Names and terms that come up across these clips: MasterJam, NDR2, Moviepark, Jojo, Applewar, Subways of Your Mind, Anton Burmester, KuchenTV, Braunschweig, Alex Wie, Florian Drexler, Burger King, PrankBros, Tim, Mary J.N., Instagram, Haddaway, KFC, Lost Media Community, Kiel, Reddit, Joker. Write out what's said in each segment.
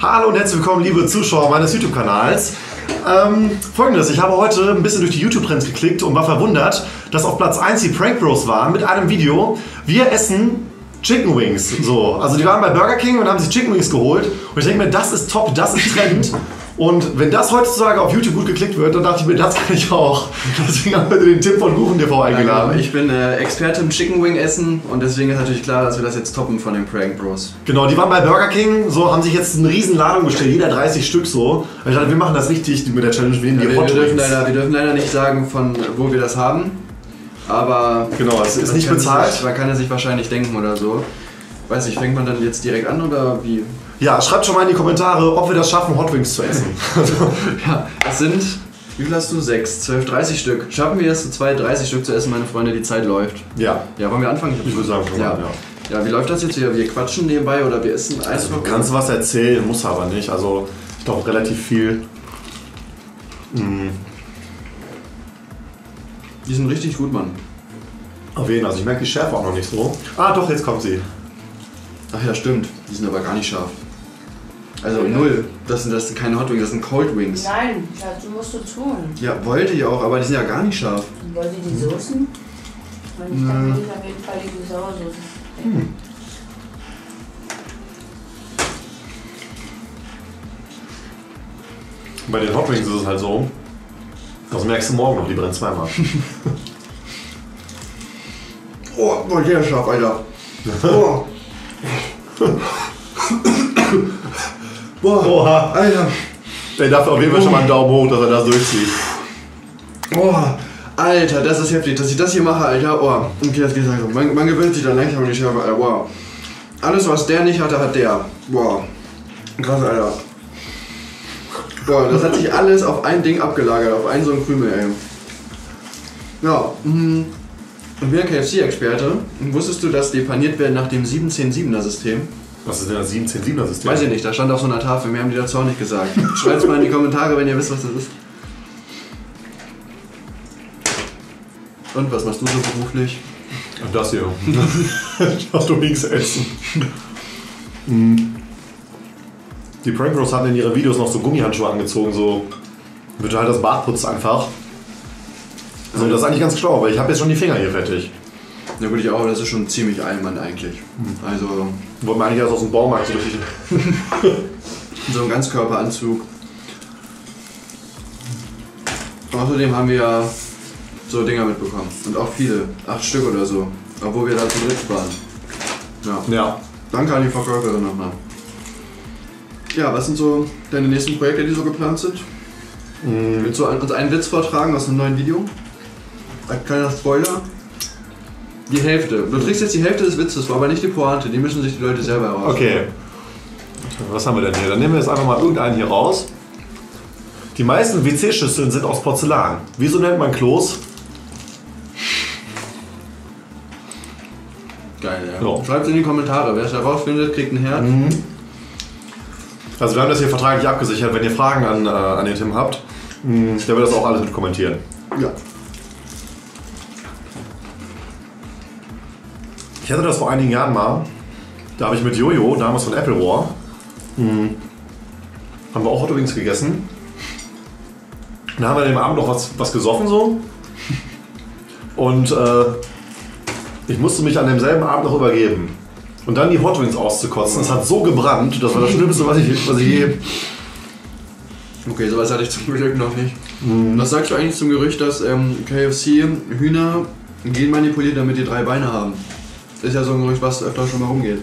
Hallo und herzlich willkommen, liebe Zuschauer meines YouTube-Kanals. Folgendes, ich habe heute ein bisschen durch die YouTube-Trends geklickt und war verwundert, dass auf Platz 1 die PrankBros waren mit einem Video, wir essen Chicken Wings. So, also die waren bei Burger King und haben sich Chicken Wings geholt und ich denke mir, das ist top, das ist Trend. Und wenn das heutzutage auf YouTube gut geklickt wird, dann dachte ich mir, das kann ich auch. Deswegen haben wir den Tipp von KuchenTV eingeladen. Genau, ich bin Experte im Chicken Wing Essen und deswegen ist natürlich klar, dass wir das jetzt toppen von den PrankBros. Genau, die waren bei Burger King, so haben sich jetzt eine riesen Ladung bestellt, jeder 30 Stück so. Ich dachte, wir machen das richtig mit der Challenge, wir nehmen die Hot Wings. Wir dürfen leider nicht sagen, von wo wir das haben, aber genau, es ist nicht bezahlt. Man kann ja sich wahrscheinlich denken oder so. Weiß nicht, fängt man dann jetzt direkt an oder wie? Ja, schreibt schon mal in die Kommentare, ob wir das schaffen, Hot Wings zu essen. Ja, es sind, wie viel hast du? 6, 12, 30 Stück. Schaffen wir es, so 2, 30 Stück zu essen, meine Freunde, die Zeit läuft. Ja. Ja, wollen wir anfangen? Ich würde sagen, ja. Wie läuft das jetzt hier? Wir quatschen nebenbei oder wir essen Eis? Also, du kannst was erzählen, muss aber nicht. Also, ich glaube, relativ viel. Die sind richtig gut, Mann. Auf jeden Fall. Also, ich merke die Schärfe auch noch nicht so. Ah, doch, jetzt kommt sie. Ach ja, stimmt. Die sind aber gar nicht scharf. Also null. Das sind keine Hot Wings, das sind Cold Wings. Nein, dazu musst du tun. Ja, wollte ich auch, aber die sind ja gar nicht scharf. Wollt ihr die Soßen? Wenn ich dann will, auf jeden Fall die Sauersoße. Bei den Hot Wings ist es halt so, das merkst du morgen noch, die brennen zweimal. Oh, war der scharf, Alter. Oh. Boah, oha. Alter. Der darf auf jeden Fall schon mal einen Daumen hoch, dass er das durchzieht. Boah, Alter, das ist heftig, dass ich das hier mache, Alter. Oh, okay, das geht langsam. Man gewöhnt sich dann langsam an die Schärfe, Alter. Wow. Alles, was der nicht hatte, hat der. Wow. Krass, Alter. Boah, das hat sich alles auf ein Ding abgelagert, auf einen so einen Krümel, ey. Ja, Ich bin ein KFC-Experte. Wusstest du, dass die paniert werden nach dem 7-10-7er-System? Was ist denn das 7-10-7er-System? Weiß ich nicht, da stand auf so einer Tafel, mir haben die dazu auch nicht gesagt. Schreibt es mal in die Kommentare, wenn ihr wisst, was das ist. Und was machst du so beruflich? Das hier. Ich darf doch nichts essen. Die PrankBros haben in ihren Videos noch so Gummihandschuhe angezogen, so wird halt das Bad putzt einfach. So, das ist eigentlich ganz schlau, weil ich habe jetzt schon die Finger hier fertig. Na ja, gut, ich auch, das ist schon ziemlich Einwand eigentlich. Also wollten wir eigentlich erst aus dem Baumarkt so durch. So ein Ganzkörperanzug. Außerdem haben wir ja so Dinger mitbekommen. Und auch viele, 8 Stück oder so. Obwohl wir da zu dritt waren. Ja. Danke an die Verkäuferin nochmal. Ja, was sind so deine nächsten Projekte, die so geplant sind? Willst du uns einen Witz vortragen aus einem neuen Video? Ein kleiner Spoiler. Die Hälfte. Du kriegst jetzt die Hälfte des Witzes, aber nicht die Pointe. Die müssen sich die Leute selber herausfinden. Okay. Was haben wir denn hier? Dann nehmen wir jetzt einfach mal irgendeinen hier raus. Die meisten WC-Schüsseln sind aus Porzellan. Wieso nennt man Klos? Geil, ja. So. Schreibt es in die Kommentare. Wer es herausfindet, kriegt ein Herz. Also wir haben das hier vertraglich abgesichert. Wenn ihr Fragen an den Tim habt, der wird das auch alles mit kommentieren. Ja. Ich hatte das vor einigen Jahren mal, da habe ich mit Jojo, damals von Applewar, haben wir auch Hot Wings gegessen. Und dann haben wir dem Abend noch was gesoffen so. Und ich musste mich an demselben Abend noch übergeben. Und dann die Hot Wings auszukotzen, das hat so gebrannt, das war das Schlimmste, was ich je... Okay, sowas hatte ich zum Glück noch nicht. Was sagst du eigentlich zum Gerücht, dass KFC Hühner genmanipuliert, damit die 3 Beine haben? Ist ja so ein Gerücht, was öfter schon mal rumgeht.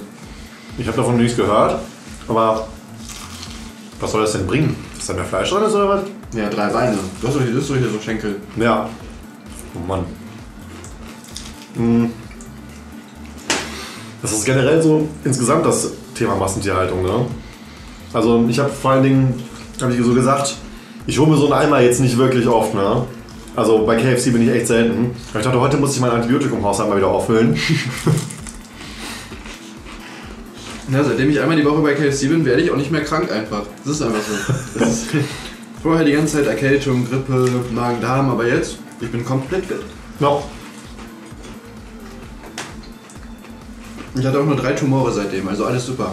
Ich habe davon nichts gehört, aber was soll das denn bringen? Ist da mehr Fleisch drin oder was? Ja, 3 Beine. Du hast doch hier so Schenkel. Ja. Oh Mann. Das ist generell so insgesamt das Thema Massentierhaltung, ne? Also ich habe vor allen Dingen, habe ich so gesagt, ich hole mir so einen Eimer jetzt nicht wirklich oft, ne? Also bei KFC bin ich echt selten. Ich dachte, heute muss ich mein Antibiotikum-Haushalt mal wieder auffüllen. Ja, seitdem ich einmal die Woche bei KFC bin, werde ich auch nicht mehr krank einfach. Das ist einfach so. Das ist vorher die ganze Zeit Erkältung, Grippe, Magen-Darm, aber jetzt, ich bin komplett fit. No. Ich hatte auch nur 3 Tumore seitdem, also alles super.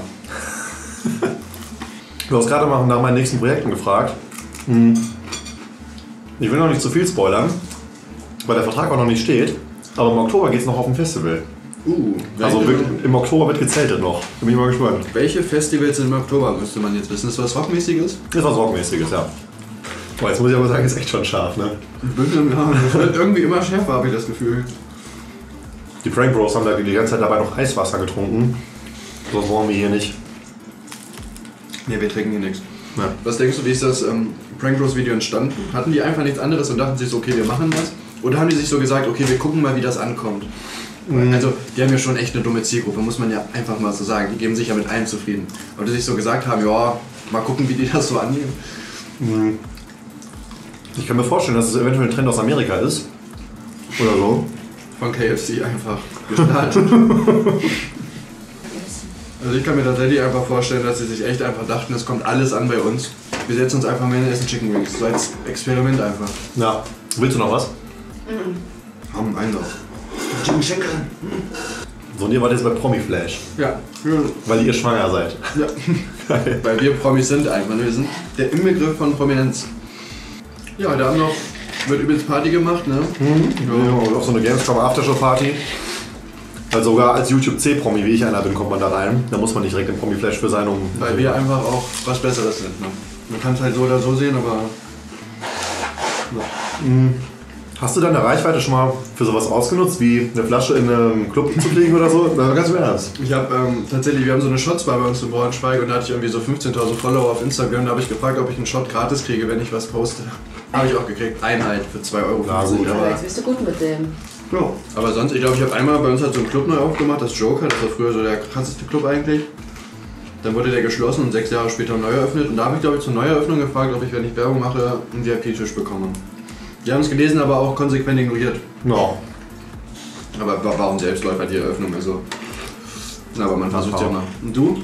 Du hast gerade mal nach meinen nächsten Projekten gefragt. Ich will noch nicht zu viel spoilern, weil der Vertrag auch noch nicht steht. Aber im Oktober geht es noch auf ein Festival. Also im Oktober wird gezeltet noch. Bin ich mal gespannt. Welche Festivals sind im Oktober, müsste man jetzt wissen. Ist das was Rockmäßiges? Ist was Rockmäßiges, ja. Boah, jetzt muss ich aber sagen, ist echt schon scharf, ne? Das wird irgendwie immer schärfer, habe ich das Gefühl. Die PrankBros haben da die ganze Zeit dabei noch Eiswasser getrunken. Sonst wollen wir hier nicht. Ne, wir trinken hier nichts. Ja. Was denkst du, wie ist das PrankBros-Video entstanden? Hatten die einfach nichts anderes und dachten sich so, okay, wir machen was? Oder haben die sich so gesagt, okay, wir gucken mal, wie das ankommt? Also, die haben ja schon echt eine dumme Zielgruppe, muss man ja einfach mal so sagen. Die geben sich ja mit allem zufrieden. Aber die sich so gesagt haben, ja, mal gucken, wie die das so annehmen. Ich kann mir vorstellen, dass es eventuell ein Trend aus Amerika ist. Oder so. Von KFC einfach gestartet. Also ich kann mir tatsächlich einfach vorstellen, dass sie sich echt einfach dachten, es kommt alles an bei uns. Wir setzen uns einfach mal in Essen Chicken Wings. So als Experiment einfach. Ja. Willst du noch was? Haben einen noch. Chicken Schenkel. So, und ihr wart jetzt bei Promi-Flash. Ja. Weil ihr schwanger seid. Ja. Geil. Weil wir Promis sind einfach. Wir sind der Inbegriff von Prominenz. Ja, da haben noch... Wird übelst Party gemacht, ne? Ja. Ja, auch so eine Gamescom-Aftershow-Party. Also sogar als YouTube-C-Promi, wie ich einer bin, kommt man da rein. Da muss man nicht direkt im Promi-Flash für sein, um... Weil wir einfach auch was Besseres sind, ne? Man kann es halt so oder so sehen, aber... Ja. Hast du deine Reichweite schon mal für sowas ausgenutzt, wie eine Flasche in einem Club zu kriegen oder so? Na, ganz im Ernst. Ich habe tatsächlich, wir haben so eine Shotsbar bei uns in Braunschweig und da hatte ich irgendwie so 15.000 Follower auf Instagram. Da habe ich gefragt, ob ich einen Shot gratis kriege, wenn ich was poste. Habe ich auch gekriegt. Einheit für 2 €. Na gut, aber jetzt bist du gut mit dem. Ja, aber sonst, ich glaube, ich habe einmal bei uns halt so einen Club neu aufgemacht, das Joker, das war früher so der krasseste Club eigentlich. Dann wurde der geschlossen und 6 Jahre später neu eröffnet. Und da habe ich, glaube ich, zur Neueröffnung gefragt, ob ich, wenn ich Werbung mache, einen VIP-Tisch bekomme. Die haben es gelesen, aber auch konsequent ignoriert. Ja. Aber war ein Selbstläufer die Eröffnung, also. Na, aber man versucht ja mal. Und du?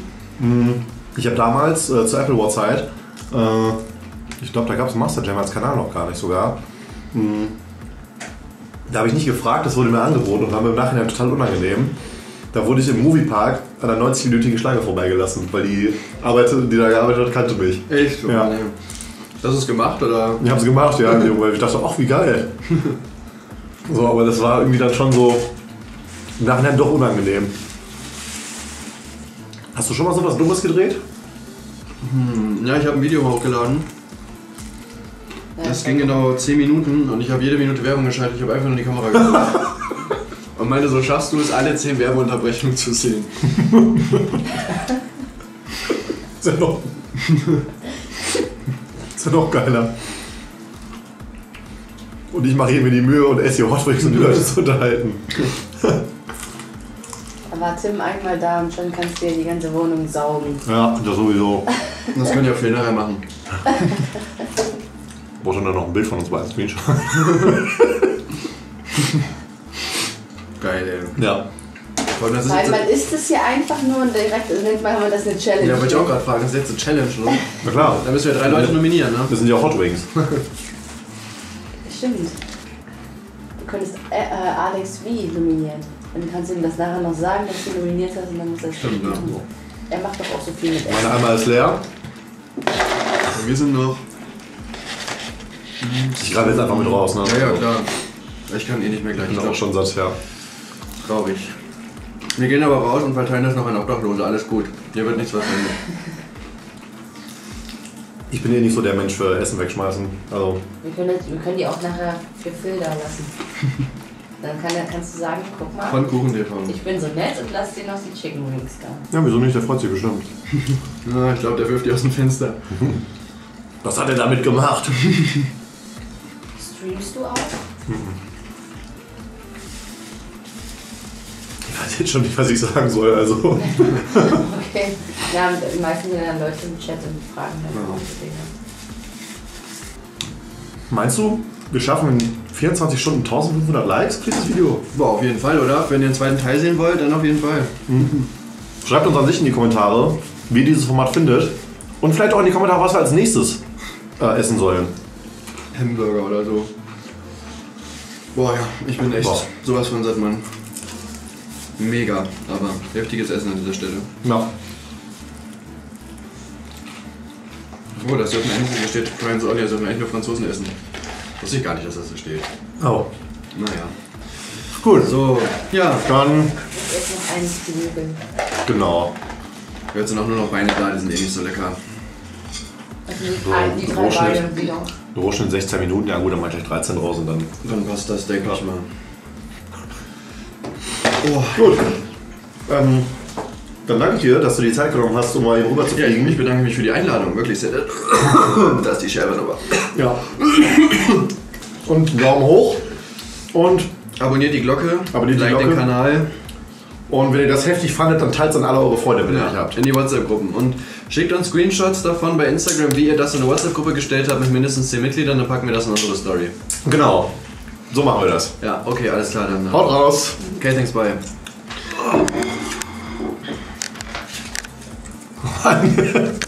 Ich habe damals zur Applewar Zeit, ich glaube, da gab es MasterJam als Kanal noch gar nicht sogar. Da habe ich nicht gefragt, das wurde mir angeboten und war mir im Nachhinein total unangenehm. Da wurde ich im Moviepark an einer 90-minütigen Schlange vorbeigelassen, weil die Arbeiter, die da gearbeitet hat, kannte mich. Echt? Ja. Nee. Hast du es gemacht, oder? Ich hab's gemacht, ja. Weil ich dachte, ach, wie geil. So, aber das war irgendwie dann schon so im Nachhinein doch unangenehm. Hast du schon mal so was Dummes gedreht? Ja, ich habe ein Video hochgeladen. Das ging genau 10 Minuten und ich habe jede Minute Werbung geschaltet. Ich habe einfach nur die Kamera gehalten. Und meinte, so schaffst du es, alle 10 Werbeunterbrechungen zu sehen. Sehr doch. Das ist ja noch geiler. Und ich mache hier mir die Mühe und esse hier Hotwings, um die Leute zu unterhalten. Da war Tim einmal da und schon kannst du dir die ganze Wohnung saugen. Ja, das sowieso. Das könnt ihr auf jeden Fall machen. Ich brauche dann noch ein Bild von uns beiden. Screenshot. Geil, ey. Ja. Weil man isst es hier einfach nur und direkt irgendwann haben wir das eine Challenge. Ja, wollte ich auch gerade fragen, das ist jetzt eine Challenge, oder? Na klar. Da müssen wir 3 Leute nominieren, ne? Das sind ja Hot Wings. Stimmt. Du könntest Alex Wie nominieren. Und dann kannst du ihm das nachher noch sagen, dass du nominiert hast und dann muss er das stimmt, machen. Ne? Er macht doch auch so viel mit. Meine Eimer ist leer. Also wir sind noch... Ich greife jetzt einfach mit raus, ne? Ja, ja, klar. Ich kann eh nicht mehr gleich. Ich bin auch schon satt, ja. Traurig. Wir gehen aber raus und verteilen das noch an Obdachlose, alles gut. Hier wird nichts was verändert. Ich bin eh nicht so der Mensch für Essen wegschmeißen. Also. Wir können die auch nachher für Filter lassen. Dann kannst du sagen, guck mal, von KuchenTV. Ich bin so nett und lass dir noch die Chicken Wings da. Ja, wieso nicht? Der freut sich bestimmt. Na, ich glaube, der wirft die aus dem Fenster. Was hat er damit gemacht? Streamst du auch? Ich weiß jetzt schon nicht, was ich sagen soll, also... Okay, ja, die meisten sind dann Leute im Chat und fragen dann auch Dinge. Meinst du, wir schaffen in 24 Stunden 1500 Likes für dieses Video? Boah, auf jeden Fall, oder? Wenn ihr den zweiten Teil sehen wollt, dann auf jeden Fall. Schreibt uns an sich in die Kommentare, wie ihr dieses Format findet. Und vielleicht auch in die Kommentare, was wir als nächstes essen sollen. Hamburger oder so. Boah, ja, ich bin echt sowas von satt, Mann. Mega, aber heftiges Essen an dieser Stelle. Ja. Oh, das ist auf dem Ende, da steht Franz Olli, also auf dem Ende Franzosen essen. Wusste ich gar nicht, dass das so steht. Oh. Naja. Gut. So, ja. Dann. Jetzt noch eins genügen. Genau. Jetzt sind auch nur noch Beine da, die sind eh nicht so lecker. Also die drei Beine wieder. Durchschnitt 16 Minuten, ja gut, dann mach ich 13 raus und dann. Dann passt das, denke ich mal. Oh, gut. Dann danke ich dir, dass du die Zeit genommen hast, um mal hier rüber zu fliegen. Ja, ich bedanke mich für die Einladung, wirklich sehr nett. Da ist die Scherbe drüber. Ja. Und Daumen hoch. Und abonniert die Glocke, liked den Kanal. Und wenn ihr das heftig fandet, dann teilt es an alle eure Freunde, wenn ihr nicht habt. In die WhatsApp-Gruppen. Und schickt uns Screenshots davon bei Instagram, wie ihr das in eine WhatsApp-Gruppe gestellt habt mit mindestens 10 Mitgliedern, dann packen wir das in unsere Story. Genau. So machen wir das. Ja, okay, alles klar. Dann haut raus. Okay, thanks, bye. Mann.